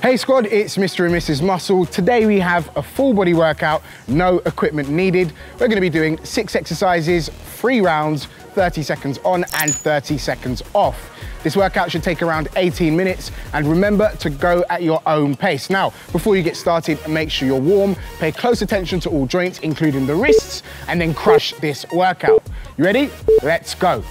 Hey squad, it's Mr. and Mrs. Muscle. Today we have a full body workout, no equipment needed. We're going to be doing 6 exercises, 3 rounds, 30 seconds on and 30 seconds off. This workout should take around 18 minutes and remember to go at your own pace. Now, before you get started, make sure you're warm, pay close attention to all joints, including the wrists, and then crush this workout. You ready? Let's go.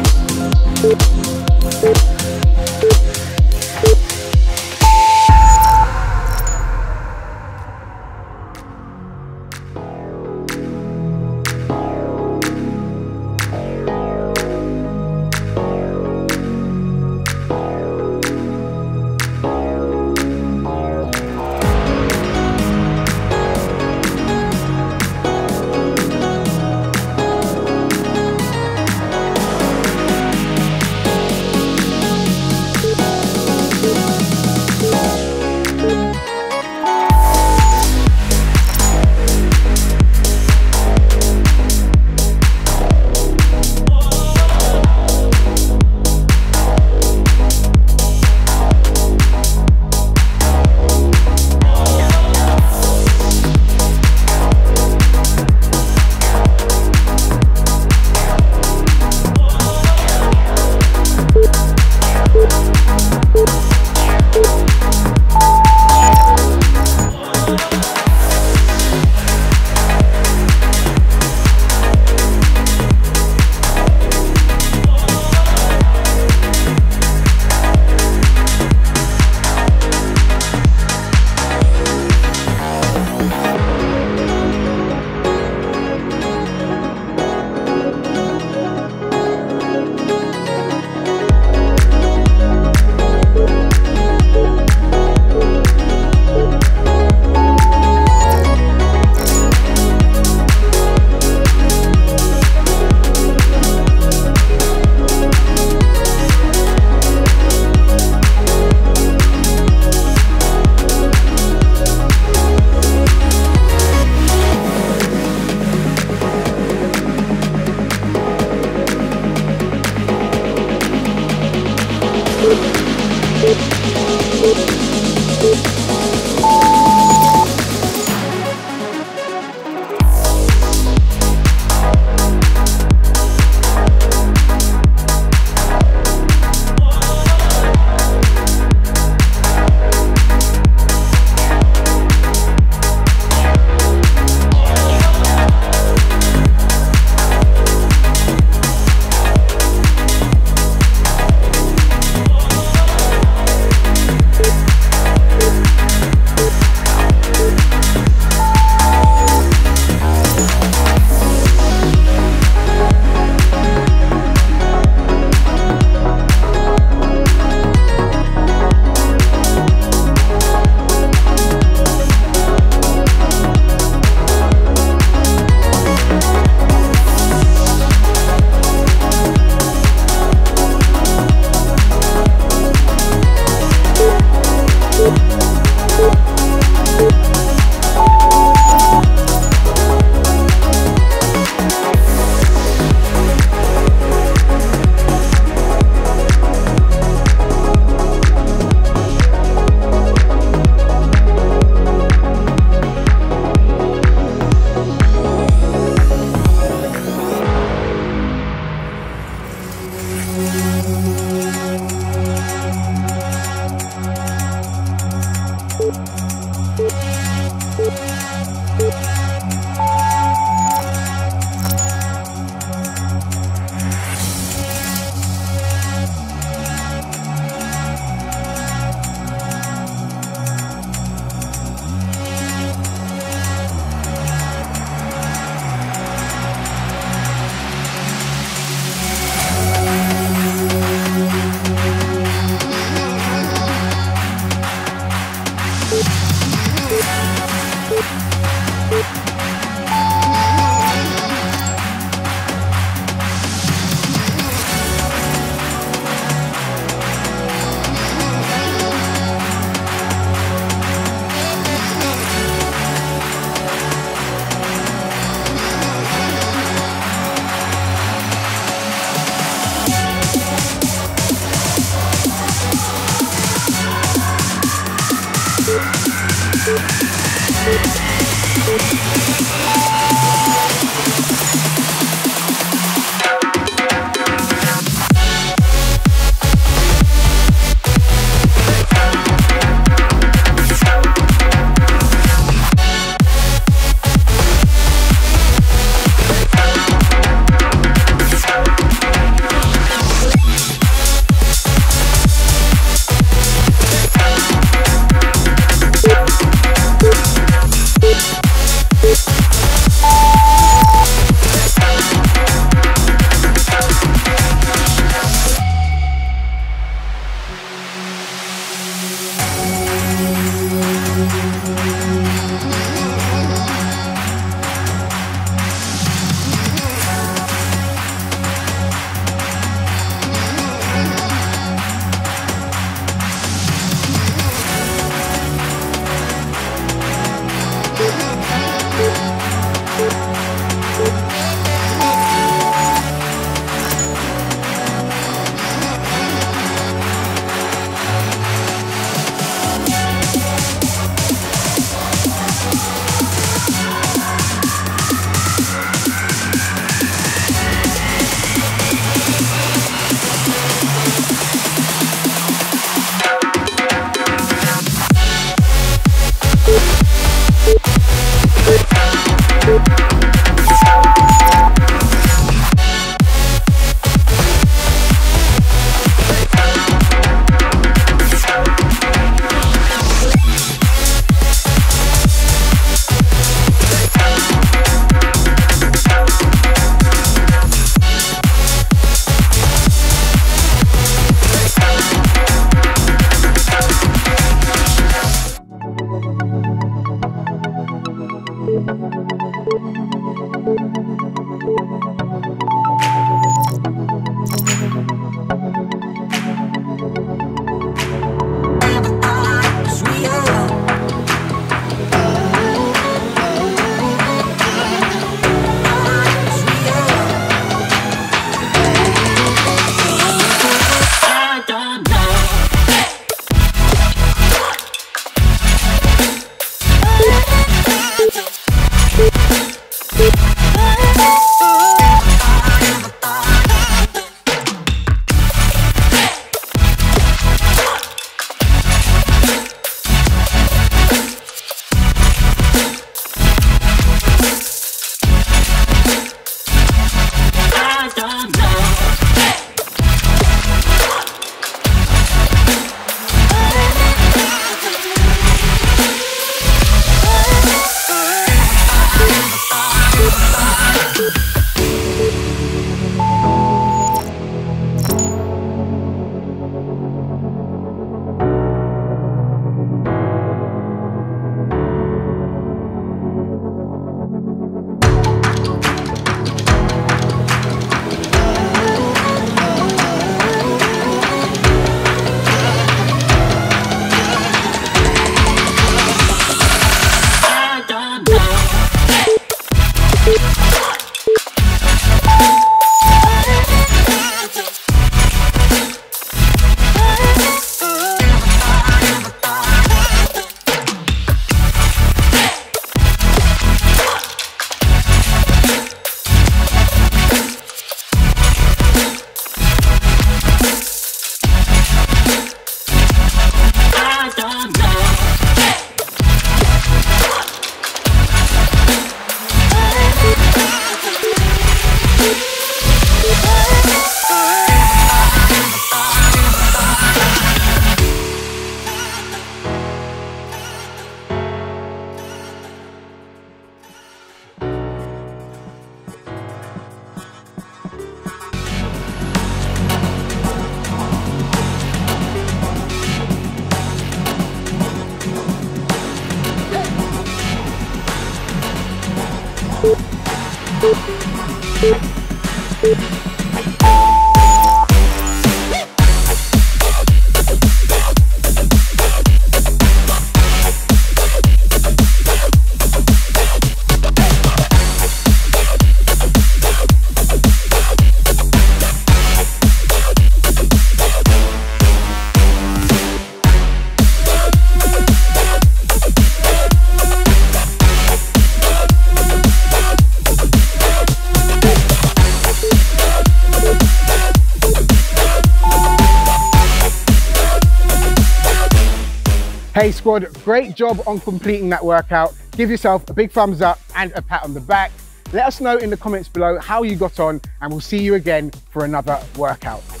Hey squad, great job on completing that workout. Give yourself a big thumbs up and a pat on the back. Let us know in the comments below how you got on, and we'll see you again for another workout.